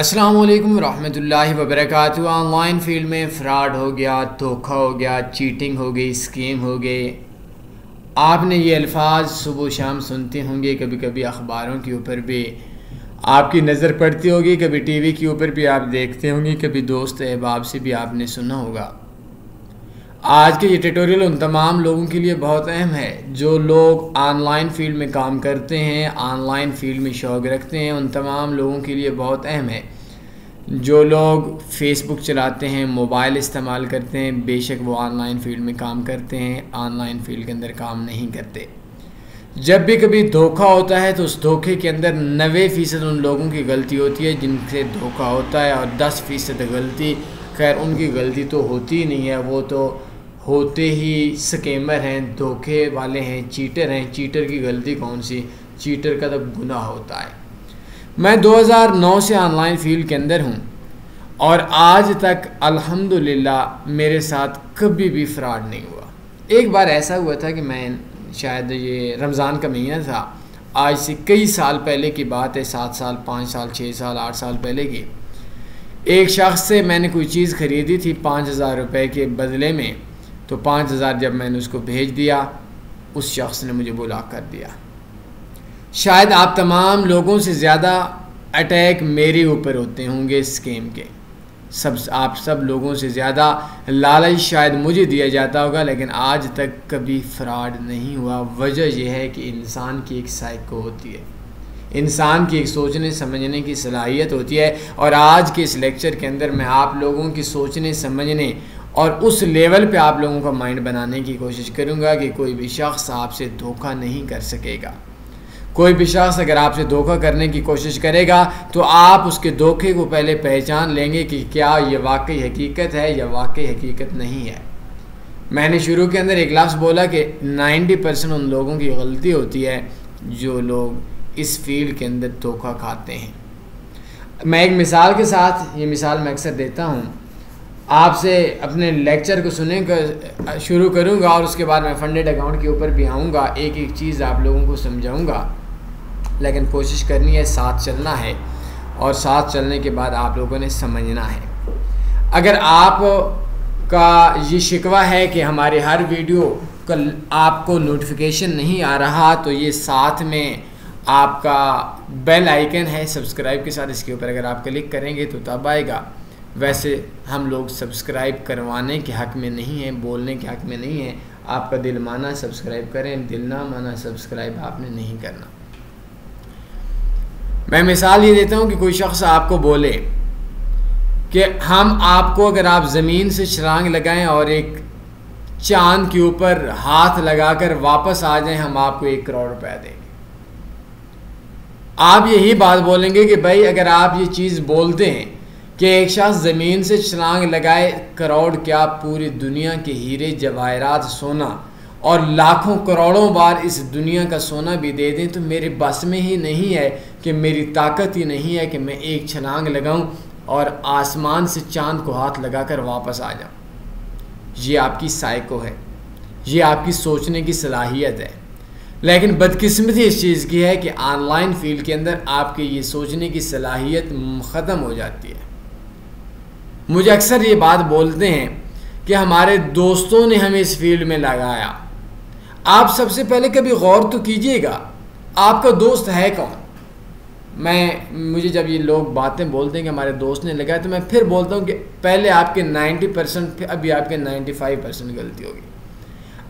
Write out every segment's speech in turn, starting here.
अस्सलामुअलैकुम रहमतुल्लाहि वबरकातुहू। ऑनलाइन फील्ड में फ्रॉड हो गया, धोखा हो गया, चीटिंग हो गई, स्कीम हो गई। आपने ये अल्फाज सुबह शाम सुनते होंगे, कभी कभी अखबारों के ऊपर भी आपकी नज़र पड़ती होगी, कभी टीवी के ऊपर भी आप देखते होंगे, कभी दोस्त अहबाब से भी आपने सुना होगा। आज के ये ट्यूटोरियल उन तमाम लोगों के लिए बहुत अहम है जो लोग ऑनलाइन फील्ड में काम करते हैं, ऑनलाइन फील्ड में शौक़ रखते हैं। उन तमाम लोगों के लिए बहुत अहम है जो लोग फेसबुक चलाते हैं, मोबाइल इस्तेमाल करते हैं, बेशक वो ऑनलाइन फील्ड में काम करते हैं, ऑनलाइन फील्ड के अंदर काम नहीं करते। जब भी कभी धोखा होता है तो उस धोखे के अंदर 90% उन लोगों की गलती होती है जिनसे धोखा होता है, और 10% गलती, खैर उनकी गलती तो होती ही नहीं है, वो तो होते ही स्कैमर हैं, धोखे वाले हैं, चीटर हैं। चीटर की गलती कौन सी? चीटर का तब गुनाह होता है। मैं 2009 से ऑनलाइन फील्ड के अंदर हूँ और आज तक अल्हम्दुलिल्लाह मेरे साथ कभी भी फ्रॉड नहीं हुआ। एक बार ऐसा हुआ था कि मैं, शायद ये रमज़ान का महीना था, आज से कई साल पहले की बात है, 7 साल, 5 साल, 6 साल, 8 साल पहले की। एक शख्स से मैंने कोई चीज़ ख़रीदी थी 5000 रुपये के बदले में, तो 5000 जब मैंने उसको भेज दिया, उस शख्स ने मुझे ब्लॉक कर दिया। शायद आप तमाम लोगों से ज़्यादा अटैक मेरे ऊपर होते होंगे स्कैम के, आप सब लोगों से ज़्यादा लालच शायद मुझे दिया जाता होगा, लेकिन आज तक कभी फ्रॉड नहीं हुआ। वजह यह है कि इंसान की एक साइको होती है, इंसान की एक सोचने समझने की सलाहियत होती है, और आज के इस लेक्चर के अंदर मैं आप लोगों की सोचने समझने और उस लेवल पे आप लोगों का माइंड बनाने की कोशिश करूंगा कि कोई भी शख्स आपसे धोखा नहीं कर सकेगा। कोई भी शख्स अगर आपसे धोखा करने की कोशिश करेगा तो आप उसके धोखे को पहले पहचान लेंगे कि क्या ये वाकई हकीकत है या वाकई हकीकत नहीं है। मैंने शुरू के अंदर एक लफ्ज़ बोला कि 90% उन लोगों की गलती होती है जो लोग इस फील्ड के अंदर धोखा खाते हैं। मैं एक मिसाल के साथ, ये मिसाल मैं अक्सर देता हूँ, आपसे अपने लेक्चर को शुरू करूँगा और उसके बाद मैं फंडेड अकाउंट के ऊपर भी आऊँगा, एक एक चीज़ आप लोगों को समझाऊँगा, लेकिन कोशिश करनी है, साथ चलना है, और साथ चलने के बाद आप लोगों ने समझना है। अगर आप का ये शिकवा है कि हमारे हर वीडियो का आपको नोटिफिकेशन नहीं आ रहा, तो ये साथ में आपका बेल आइकन है सब्सक्राइब के साथ, इसके ऊपर अगर आप क्लिक करेंगे तो तब आएगा। वैसे हम लोग सब्सक्राइब करवाने के हक़ में नहीं हैं, बोलने के हक़ में नहीं हैं। आपका दिल माना सब्सक्राइब करें, दिल ना माना सब्सक्राइब आपने नहीं करना। मैं मिसाल ये देता हूँ कि कोई शख्स आपको बोले कि हम आपको, अगर आप ज़मीन से छलांग लगाएं और एक चाँद के ऊपर हाथ लगा कर वापस आ जाएँ, हम आपको 1 करोड़ रुपया दें। आप यही बात बोलेंगे कि भाई अगर आप ये चीज़ बोलते हैं कि एक शख्स ज़मीन से छलांग लगाए, करोड़ क्या पूरी दुनिया के हीरे जवाहरात, सोना और लाखों करोड़ों बार इस दुनिया का सोना भी दे दें, तो मेरे बस में ही नहीं है, कि मेरी ताकत ही नहीं है कि मैं एक छलांग लगाऊं और आसमान से चाँद को हाथ लगाकर वापस आ जाऊं। ये आपकी साइको है, ये आपकी सोचने की सलाहियत है, लेकिन बदकिस्मती इस चीज़ की है कि ऑनलाइन फील्ड के अंदर आपके ये सोचने की सलाहियत ख़त्म हो जाती है। मुझे अक्सर ये बात बोलते हैं कि हमारे दोस्तों ने हमें इस फील्ड में लगाया। आप सबसे पहले कभी गौर तो कीजिएगा, आपका दोस्त है कौन? मुझे जब ये लोग बातें बोलते हैं कि हमारे दोस्त ने लगाया, तो मैं फिर बोलता हूँ कि पहले आपके 90%, अभी आपके 95% गलती होगी।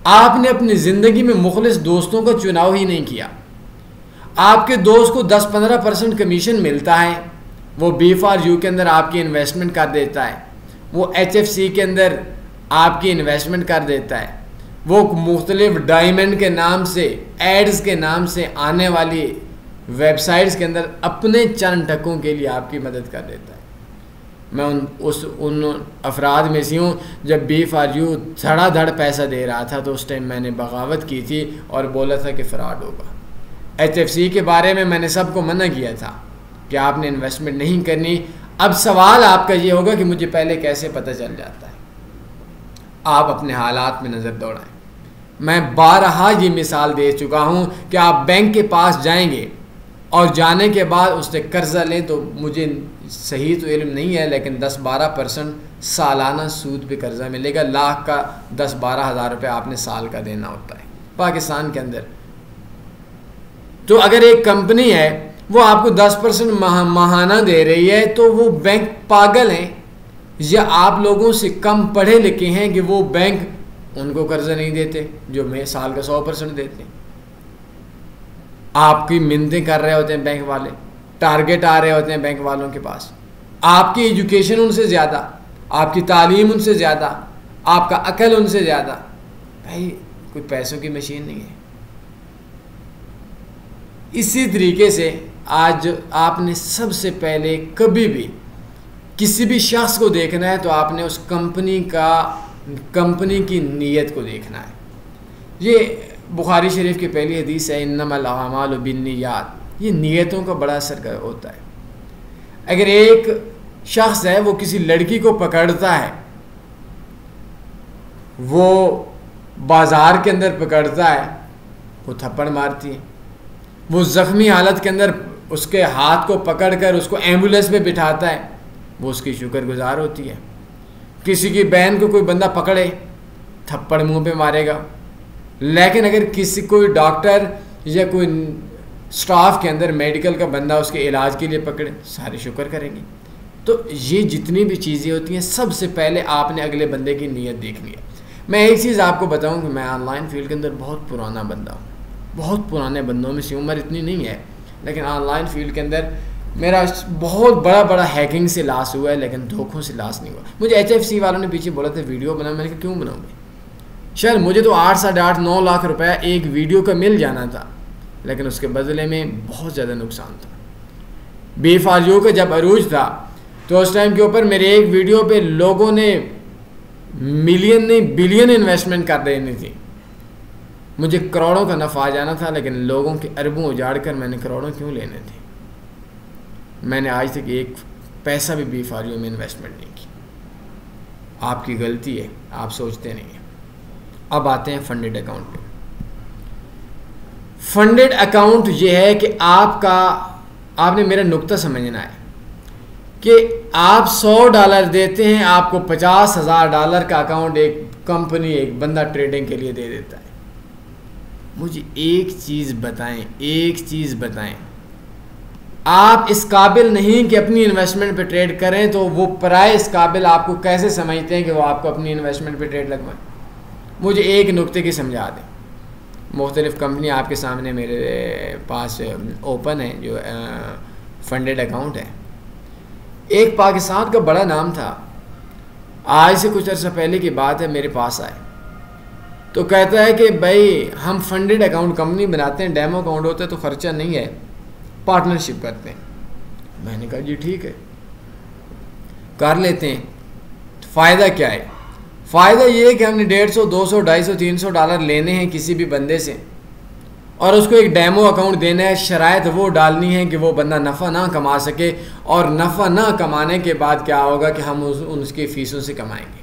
आपने अपनी ज़िंदगी में मुखलिस दोस्तों का चुनाव ही नहीं किया। आपके दोस्त को 10-15% कमीशन मिलता है, वो B4U के अंदर आपकी इन्वेस्टमेंट कर देता है, वो HFC के अंदर आपकी इन्वेस्टमेंट कर देता है, वो मुख्तलिफ डायमंड के नाम से, एड्स के नाम से आने वाली वेबसाइट्स के अंदर अपने चंद टकों के लिए आपकी मदद कर देता है। मैं उन अफराद में से हूँ, जब B4U धड़ाधड़ पैसा दे रहा था तो उस टाइम मैंने बगावत की थी और बोला था कि फ्रॉड होगा। HFC के बारे में मैंने सबको मना किया था कि आपने इन्वेस्टमेंट नहीं करनी। अब सवाल आपका ये होगा कि मुझे पहले कैसे पता चल जाता है? आप अपने हालात में नज़र दौड़ाएं। मैं बारहा ये मिसाल दे चुका हूँ कि आप बैंक के पास जाएंगे, और जाने के बाद उससे कर्ज़ा लें तो मुझे सही तो इल्म नहीं है लेकिन 10-12% सालाना सूद पे कर्ज़ा मिलेगा। लाख का 10-12 हज़ार रुपये आपने साल का देना होता है पाकिस्तान के अंदर। तो अगर एक कंपनी है वो आपको 10% माहाना दे रही है तो वो बैंक पागल हैं या आप लोगों से कम पढ़े लिखे हैं कि वो बैंक उनको कर्ज़ा नहीं देते जो मैं साल का 100% देते हैं। आपकी मिन्नतें कर रहे होते हैं बैंक वाले, टारगेट आ रहे होते हैं बैंक वालों के पास। आपकी एजुकेशन उनसे ज़्यादा, आपकी तालीम उनसे ज़्यादा, आपका अकल उनसे ज़्यादा। भाई कोई पैसों की मशीन नहीं है। इसी तरीके से आज आपने सबसे पहले कभी भी किसी भी शख्स को देखना है तो आपने उस कंपनी की नीयत को देखना है। ये बुखारी शरीफ की पहली हदीस है, इन्नमल आमालु बिन्नियात। ये नियतों का बड़ा असर होता है। अगर एक शख्स है वो किसी लड़की को पकड़ता है, वो बाज़ार के अंदर पकड़ता है, वो थप्पड़ मारती है, वो ज़ख्मी हालत के अंदर उसके हाथ को पकड़कर उसको एम्बुलेंस में बिठाता है, वो उसकी शुक्रगुजार होती है। किसी की बहन को कोई बंदा पकड़े, थप्पड़ मुँह पे मारेगा। लेकिन अगर किसी कोई डॉक्टर या कोई स्टाफ के अंदर मेडिकल का बंदा उसके इलाज के लिए पकड़े, सारे शुक्र करेंगे। तो ये जितनी भी चीज़ें होती हैं सबसे पहले आपने अगले बंदे की नीयत देखनी है। मैं एक चीज़ आपको बताऊं कि मैं ऑनलाइन फील्ड के अंदर बहुत पुराना बंदा हूँ, बहुत पुराने बंदों में से, उम्र इतनी नहीं है लेकिन ऑनलाइन फील्ड के अंदर मेरा बहुत बड़ा हैकिंग से लॉस हुआ है लेकिन धोखों से लॉस नहीं हुआ। मुझे HFC वालों ने पीछे बोला था वीडियो बनाओ, मैंने कहा क्यों बनाऊँगी, शायद मुझे तो 8-9 लाख रुपया एक वीडियो का मिल जाना था लेकिन उसके बदले में बहुत ज़्यादा नुकसान था। बेफाजू का जब अरूज था तो उस टाइम के ऊपर मेरे एक वीडियो पे लोगों ने मिलियन नहीं बिलियन इन्वेस्टमेंट कर देनी थी। मुझे करोड़ों का नफ़ा आ जाना था लेकिन लोगों के अरबों उजाड़ कर मैंने करोड़ों क्यों लेने थे। मैंने आज तक एक पैसा भी बेफाजू में इन्वेस्टमेंट नहीं की। आपकी गलती है, आप सोचते नहीं है। अब आते हैं फंडेड अकाउंट पे। फंडेड अकाउंट ये है कि आपने मेरा नुक्ता समझना है कि आप $100 देते हैं, आपको $50,000 का अकाउंट एक कंपनी एक बंदा ट्रेडिंग के लिए दे देता है। मुझे एक चीज़ बताएं, आप इस काबिल नहीं कि अपनी इन्वेस्टमेंट पे ट्रेड करें तो वो पराए इस काबिल आपको कैसे समझते हैं कि वो आपको अपनी इन्वेस्टमेंट पे ट्रेड लगवाएं। मुझे एक नुक्ते की समझा दें। मुख्तलिफ़ कंपनियाँ आपके सामने मेरे पास ओपन है जो फंडेड अकाउंट है। एक पाकिस्तान का बड़ा नाम था, आज से कुछ अर्सा पहले की बात है, मेरे पास आए तो कहता है कि भाई हम फंडेड अकाउंट कंपनी बनाते हैं, डेमो अकाउंट होता है तो ख़र्चा नहीं है, पार्टनरशिप करते हैं। मैंने कहा जी ठीक है कर लेते हैं, तो फ़ायदा क्या है। फ़ायदा ये है कि हमने 150, 200, 250, 300 डॉलर लेने हैं किसी भी बंदे से और उसको एक डेमो अकाउंट देना है। शरायत वो डालनी है कि वो बंदा नफ़ा ना कमा सके और नफ़ा ना कमाने के बाद क्या होगा कि हम उसकी फ़ीसों से कमाएंगे।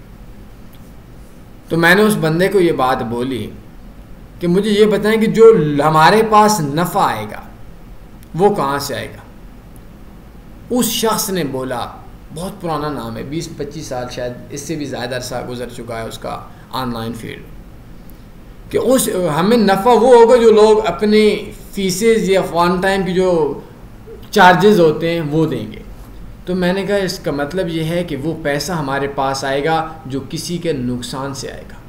तो मैंने उस बंदे को ये बात बोली कि मुझे ये बताएं कि जो हमारे पास नफ़ा आएगा वो कहाँ से आएगा। उस शख्स ने बोला, बहुत पुराना नाम है, 20-25 साल शायद इससे भी ज़्यादा अरसा गुजर चुका है उसका ऑनलाइन फील्ड, कि उस हमें नफ़ा वो होगा जो लोग अपने फीसेज या वन टाइम की जो चार्जेस होते हैं वो देंगे। तो मैंने कहा इसका मतलब ये है कि वो पैसा हमारे पास आएगा जो किसी के नुकसान से आएगा।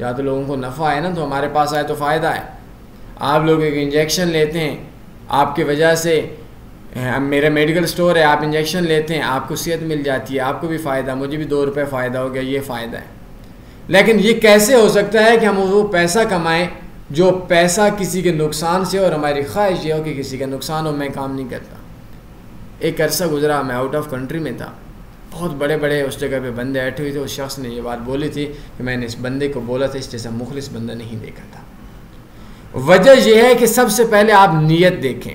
या तो लोगों को नफ़ा आए ना तो हमारे पास आए तो फ़ायदा है। आप लोग एक इंजेक्शन लेते हैं, आपकी वजह से मेरा मेडिकल स्टोर है, आप इंजेक्शन लेते हैं, आपको सेहत मिल जाती है, आपको भी फ़ायदा, मुझे भी ₹2 फ़ायदा हो गया, ये फ़ायदा है। लेकिन ये कैसे हो सकता है कि हम वो पैसा कमाएं जो पैसा किसी के नुकसान से, और हमारी ख्वाहिश ये हो कि किसी का नुकसान हो, मैं काम नहीं करता। एक अरसा गुजरा, मैं आउट ऑफ कंट्री में था, बहुत बड़े बड़े उस जगह पर बंदे बैठे हुए थे। उस शख्स ने ये बात बोली थी कि मैंने इस बंदे को बोला था, इस जैसा मुखलिस बंदा नहीं देखा था। वजह यह है कि सबसे पहले आप नीयत देखें।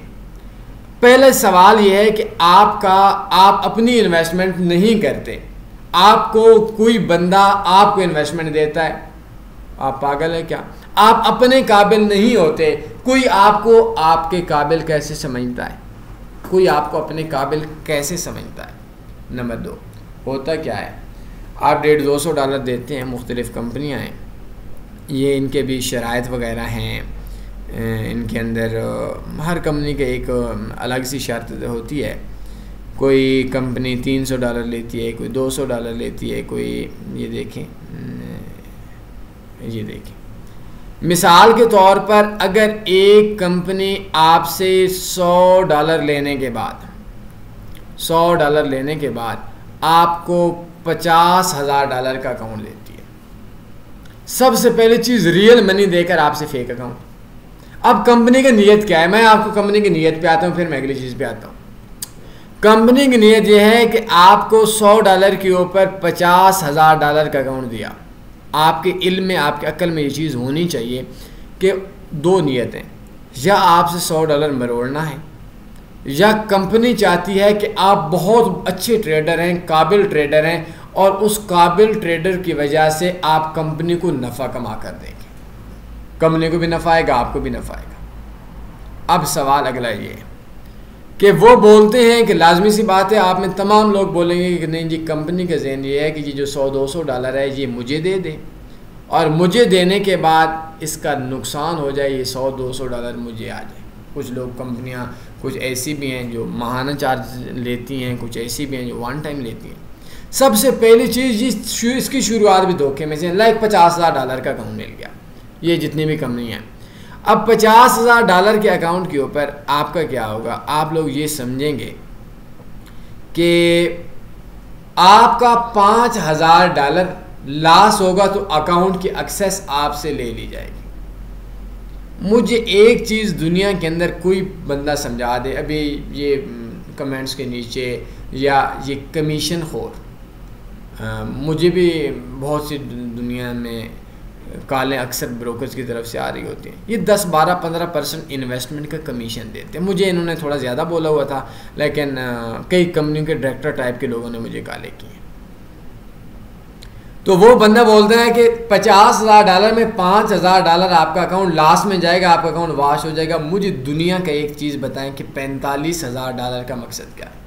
पहले सवाल यह है कि आप अपनी इन्वेस्टमेंट नहीं करते, आपको कोई बंदा आपको इन्वेस्टमेंट देता है आप पागल है क्या? आप अपने काबिल नहीं होते। कोई आपको आपके काबिल कैसे समझता है? कोई आपको अपने काबिल कैसे समझता है? नंबर दो, होता क्या है, आप $150-200 देते हैं, मुख्तलिफ़ कंपनियाँ हैं, ये इनके भी शराइत वग़ैरह हैं, इनके अंदर हर कंपनी के एक अलग सी शर्त होती है। कोई कंपनी $300 लेती है, कोई $200 लेती है, कोई ये देखें मिसाल के तौर पर अगर एक कंपनी आपसे $100 लेने के बाद आपको $50,000 का अकाउंट लेती है, सबसे पहली चीज़ रियल मनी देकर आपसे फेक अकाउंट। अब कंपनी की नीयत क्या है, मैं आपको कंपनी की नीयत पे आता हूँ, फिर मैं अगली चीज़ पे आता हूँ। कंपनी की नीयत यह है कि आपको $100 के ऊपर $50,000 का अकाउंट दिया। आपके इल्म में, आपके अकल में ये चीज़ होनी चाहिए कि दो नीयतें, या आपसे $100 मरोड़ना है, या कंपनी चाहती है कि आप बहुत अच्छे ट्रेडर हैं, काबिल ट्रेडर हैं, और उस काबिल ट्रेडर की वजह से आप कंपनी को नफ़ा कमा कर देंगे। कंपनी को भी नफ़ा आएगा, आपको भी नफ़ा आएगा। अब सवाल अगला ये है कि वो बोलते हैं कि लाजमी सी बात है, आप में तमाम लोग बोलेंगे कि नहीं जी, कंपनी का जहन ये है कि ये जो $100-200 है ये मुझे दे दे, और मुझे देने के बाद इसका नुकसान हो जाए, ये $100-200 मुझे आ जाए। कुछ लोग, कंपनियां कुछ ऐसी भी हैं जो माहाना चार्ज लेती हैं, कुछ ऐसी भी हैं जो वन टाइम लेती हैं। सबसे पहली चीज़, इसकी शुरुआत भी धोखे में से, लाइक $50,000 का अकाउंट मिल गया, ये जितनी भी कंपनियाँ हैं। अब $50,000 के अकाउंट के ऊपर आपका क्या होगा? आप लोग ये समझेंगे कि आपका $5,000 लॉस होगा, तो अकाउंट की एक्सेस आपसे ले ली जाएगी। मुझे एक चीज़ दुनिया के अंदर कोई बंदा समझा दे, अभी ये कमेंट्स के नीचे, या ये कमीशन खोर, मुझे भी बहुत सी दुनिया में कालें अक्सर ब्रोकर्स की तरफ से आ रही होती हैं, ये 10-12-15% इन्वेस्टमेंट का कमीशन देते हैं। मुझे इन्होंने थोड़ा ज़्यादा बोला हुआ था, लेकिन कई कंपनियों के डायरेक्टर टाइप के लोगों ने मुझे काले किए। तो वो बंदा बोलता है कि $50,000 में $5,000 आपका अकाउंट लास्ट में जाएगा, आपका अकाउंट वाश हो जाएगा। मुझे दुनिया का एक चीज़ बताएं कि $45,000 का मकसद क्या है?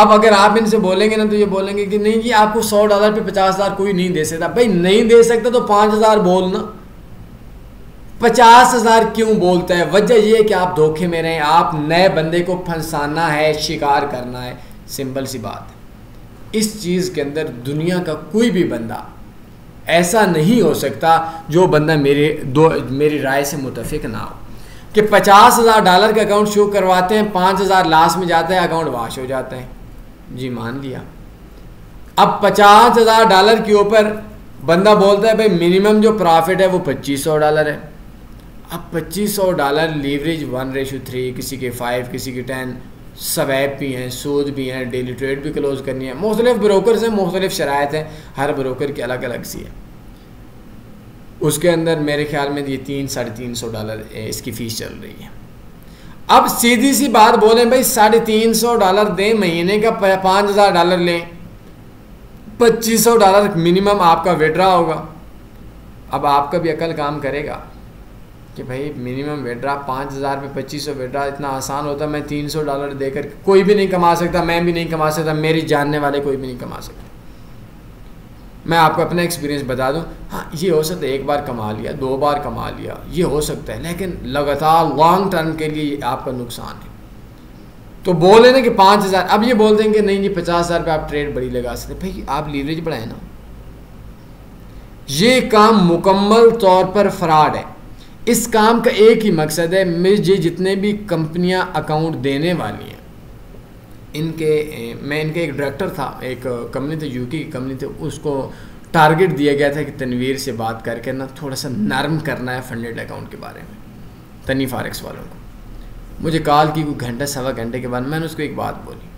अब अगर आप इनसे बोलेंगे ना, तो ये बोलेंगे कि नहीं जी, आपको $100 पे $50,000 कोई नहीं दे सकता। भाई नहीं दे सकता तो 5,000 बोलना, 50,000 क्यों बोलता है? वजह यह है कि आप धोखे में रहें, आप नए बंदे को फंसाना है, शिकार करना है, सिंपल सी बात है। इस चीज़ के अंदर दुनिया का कोई भी बंदा ऐसा नहीं हो सकता जो बंदा मेरी राय से मुतफिक ना हो कि $50,000 का अकाउंट शो करवाते हैं, 5,000 लास्ट में जाता है, अकाउंट वाश हो जाता है। जी मान लिया। अब $50,000 के ऊपर बंदा बोलता है भाई मिनिमम जो प्रॉफिट है वो $2,500 है। अब $2,500 लीवरेज 1:3, किसी के 5, किसी के 10, स्वैप भी हैं, सूद भी हैं, डेली ट्रेड भी क्लोज करनी है, मुख्तलिफ ब्रोकर्स हैं, मुख्तलिफ शराइत हैं, हर ब्रोकर की अलग अलग सी है। उसके अंदर मेरे ख्याल में ये $300-350 इसकी फ़ीस चल रही है। अब सीधी सी बात बोलें भाई, $350 दें महीने का, $5,000 लें, $2,500 मिनिमम आपका विड्रा होगा। अब आपका भी अकल काम करेगा कि भाई मिनिमम विड्रा 5,000 में 2,500 विड्रा, इतना आसान होता, मैं $300 देकर कोई भी नहीं कमा सकता, मैं भी नहीं कमा सकता, मेरी जानने वाले कोई भी नहीं कमा सकता। मैं आपको अपना एक्सपीरियंस बता दूं, हाँ ये हो सकता है एक बार कमा लिया, 2 बार कमा लिया, ये हो सकता है, लेकिन लगातार लॉन्ग टर्म के लिए आपका नुकसान है। तो बोले ना कि 5,000, अब ये बोल देंगे नहीं जी 50,000 पे आप ट्रेड बड़ी लगा सकते। भाई आप लीवरेज बढ़ाएं ना, ये काम मुकम्मल तौर पर फ्रॉड है। इस काम का एक ही मकसद है, मुझे जितने भी कंपनियां अकाउंट देने वाली हैं, इनके एक डायरेक्टर था, एक कंपनी थी, यूके की कंपनी थी, उसको टारगेट दिया गया था कि तनवीर से बात करके ना थोड़ा सा नरम करना है फंडेड अकाउंट के बारे में, तनी फॉरेक्स वालों को। मुझे कॉल की कोई घंटा सवा घंटे के बाद मैंने उसको एक बात बोली,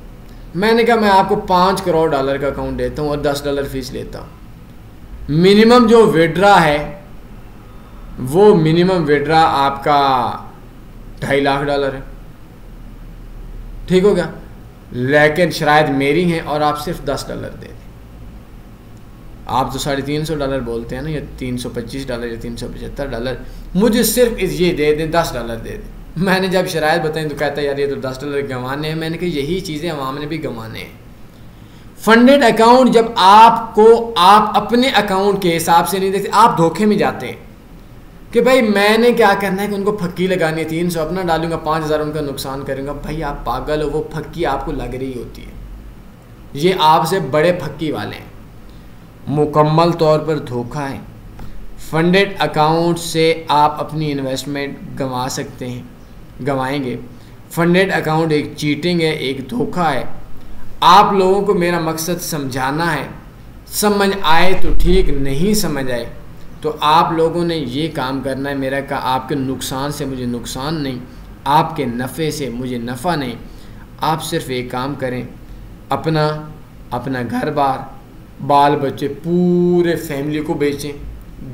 मैंने कहा मैं आपको $5 करोड़ का अकाउंट देता हूँ और $10 फीस लेता हूँ, मिनिमम जो विड्रा है वो मिनिमम विड्रा आपका $2,50,000 है, ठीक हो गया, लेकिन शराइत मेरी हैं और आप सिर्फ $10 दे दें। आप जो $350 बोलते हैं ना, या $325 या $375, मुझे सिर्फ ये दे दें, $10 दे दें। मैंने जब शरायत बताई तो कहता है यार ये तो $10 गंवाने हैं। मैंने कहा यही चीज़ें अवाम ने भी गंवाने हैं। फंडेड अकाउंट जब आपको आप अपने अकाउंट के हिसाब से नहीं देखते, आप धोखे में जाते हैं कि भाई मैंने क्या करना है कि उनको फक्की लगानी है, 300 अपना डालूंगा, 5,000 उनका नुकसान करूंगा। भाई आप पागल हो, वो फक्की आपको लग रही होती है। ये आपसे बड़े फक्की वाले हैं, मुकम्मल तौर पर धोखा है। फंडेड अकाउंट से आप अपनी इन्वेस्टमेंट गंवा सकते हैं, गंवाएंगे। फंडेड अकाउंट एक चीटिंग है, एक धोखा है। आप लोगों को मेरा मकसद समझाना है, समझ आए तो ठीक, नहीं समझ आए तो आप लोगों ने ये काम करना है मेरा का, आपके नुकसान से मुझे नुकसान नहीं, आपके नफ़े से मुझे नफ़ा नहीं। आप सिर्फ एक काम करें, अपना घर बार, बाल बच्चे, पूरे फैमिली को बेचें,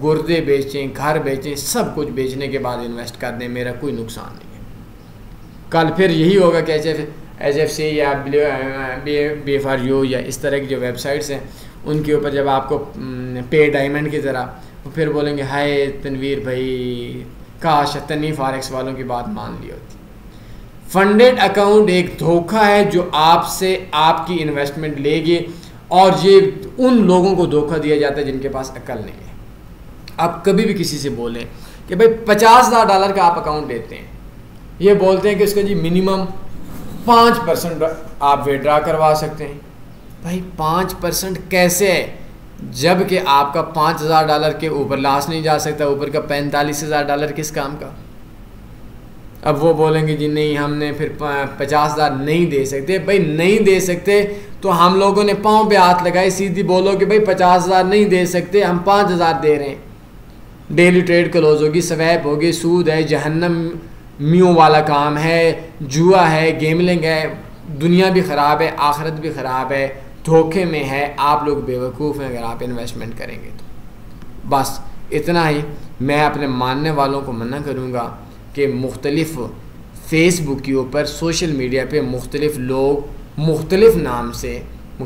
गुर्दे बेचें, घर बेचें, सब कुछ बेचने के बाद इन्वेस्ट कर दें, मेरा कोई नुकसान नहीं है। कल फिर यही होगा कि HFC या BFRU या इस तरह की जो वेबसाइट्स हैं उनके ऊपर जब आपको पे डायमंड की तरह, फिर बोलेंगे हाय तनवीर भाई काश तनी फॉरेक्स वालों की बात मान ली होती। फंडेड अकाउंट एक धोखा है जो आपसे आपकी इन्वेस्टमेंट लेगी, और ये उन लोगों को धोखा दिया जाता है जिनके पास अकल नहीं है। आप कभी भी किसी से बोलें कि भाई $50,000 का आप अकाउंट लेते हैं, ये बोलते हैं कि उसका जी मिनिमम 5% आप विड्रा करवा सकते हैं। भाई 5% कैसे है, जबकि आपका $5,000 के ऊपर लास्ट नहीं जा सकता, ऊपर का $45,000 किस काम का। अब वो बोलेंगे जी नहीं हमने फिर 50,000 नहीं दे सकते। भाई नहीं दे सकते तो हम लोगों ने पाँव पे हाथ लगाए, सीधी बोलो कि भाई 50,000 नहीं दे सकते, हम 5,000 दे रहे हैं। डेली ट्रेड क्लोज होगी, स्वैप होगी, सूद है, जहन्नम म्यू वाला काम है, जुआ है, गेमलिंग है, दुनिया भी ख़राब है, आखिरत भी ख़राब है, धोखे में है, आप लोग बेवकूफ़ हैं अगर आप इन्वेस्टमेंट करेंगे तो। बस इतना ही मैं अपने मानने वालों को मना करूँगा कि मुख्तलिफ़ फेसबुक के ऊपर, सोशल मीडिया पे मुख्तलिफ़ लोग मुख्तलिफ़ नाम से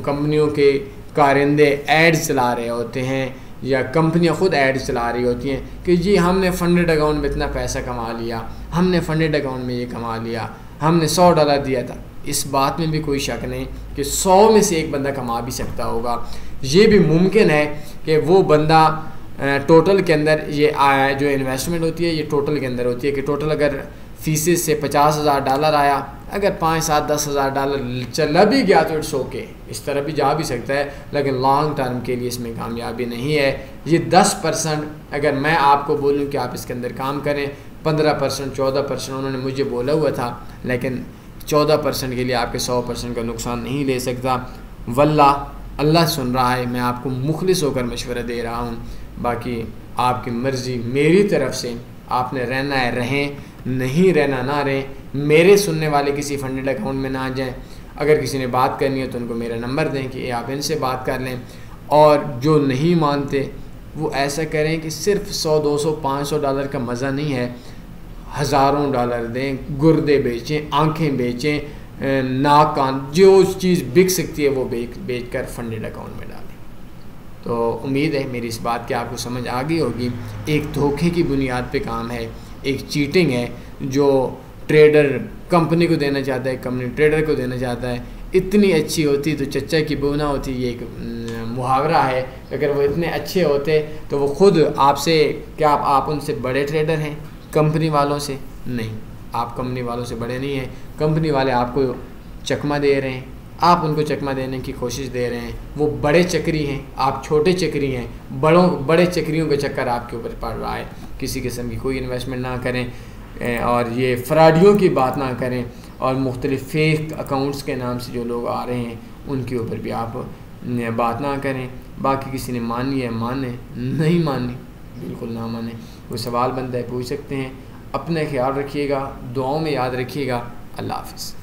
कंपनियों के कारिंदे एड्स चला रहे होते हैं, या कंपनियां ख़ुद एड्स चला रही होती हैं कि जी हमने फंडेड अकाउंट में इतना पैसा कमा लिया, हमने फंडेड अकाउंट में ये कमा लिया, हमने $100 दिया था। इस बात में भी कोई शक नहीं कि 100 में से एक बंदा कमा भी सकता होगा। ये भी मुमकिन है कि वो बंदा टोटल के अंदर, ये जो इन्वेस्टमेंट होती है ये टोटल के अंदर होती है कि टोटल अगर फीसेस से $50,000 आया, अगर 5-7-10,000 चला भी गया तो इट्स ओके, इस तरह भी जा भी सकता है, लेकिन लॉन्ग टर्म के लिए इसमें कामयाबी नहीं है। ये 10% अगर मैं आपको बोलूं कि आप इसके अंदर काम करें, 15% 14% उन्होंने मुझे बोला हुआ था, लेकिन 14% के लिए आपके 100% का नुकसान नहीं ले सकता। वल्ला अल्लाह सुन रहा है, मैं आपको मुखलिस होकर मशवरा दे रहा हूँ, बाकी आपकी मर्ज़ी। मेरी तरफ़ से आपने रहना है रहें, नहीं रहना ना रहें। मेरे सुनने वाले किसी फंडेड अकाउंट में ना जाएं। अगर किसी ने बात करनी है तो उनको मेरा नंबर दें कि आप इनसे बात कर लें, और जो नहीं मानते वो ऐसा करें कि सिर्फ $100, $200, $500 का मज़ा नहीं है, $1,000 दें, गुर्दे बेचें, आँखें बेचें, नाक कान, जो चीज़ बिक सकती है वो बेच कर फंडेड अकाउंट में डालें। तो उम्मीद है मेरी इस बात की आपको समझ आ गई होगी। एक धोखे की बुनियाद पे काम है, एक चीटिंग है जो ट्रेडर कंपनी को देना चाहता है, कंपनी ट्रेडर को देना चाहता है। इतनी अच्छी होती तो चच्चा की बहू ना होती, ये एक मुहावरा है। अगर वो इतने अच्छे होते तो वो खुद आपसे, क्या आप उनसे बड़े ट्रेडर हैं कंपनी वालों से? नहीं, आप कंपनी वालों से बड़े नहीं हैं। कंपनी वाले आपको चकमा दे रहे हैं, आप उनको चकमा देने की कोशिश दे रहे हैं। वो बड़े चक्री हैं, आप छोटे चक्री हैं। बड़े चक्रियों का चक्कर आपके ऊपर पड़ रहा है। किसी किस्म की कोई इन्वेस्टमेंट ना करें, और ये फ्रॉडियों की बात ना करें, और मुख्तलिफ़ फेक अकाउंट्स के नाम से जो लोग आ रहे हैं उनके ऊपर भी आप बात ना करें। बाकी किसी ने मानी है माने, नहीं मानी बिल्कुल ना माने। कोई सवाल बनता है पूछ सकते हैं। अपने ख्याल रखिएगा, दुआओं में याद रखिएगा। अल्लाह हाफ़िज़।